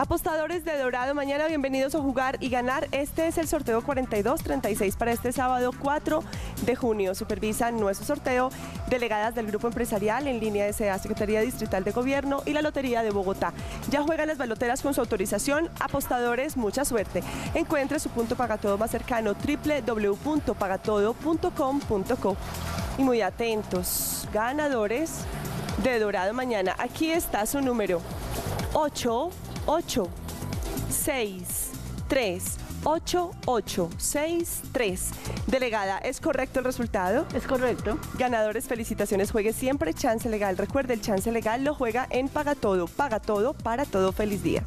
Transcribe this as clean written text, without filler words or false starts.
Apostadores de Dorado, mañana bienvenidos a jugar y ganar. Este es el sorteo 4236 para este sábado 4 de junio. Supervisan nuestro sorteo delegadas del Grupo Empresarial en línea de SEA, Secretaría Distrital de Gobierno y la Lotería de Bogotá. Ya juegan las baloteras con su autorización. Apostadores, mucha suerte. Encuentre su punto Paga Todo más cercano, www.pagatodo.com.co. Y muy atentos, ganadores de Dorado mañana. Aquí está su número: 88638863. Delegada, ¿es correcto el resultado? Es correcto. Ganadores, felicitaciones. Juegue siempre chance legal. Recuerde, el chance legal lo juega en Paga Todo. Paga Todo, para todo. Feliz día.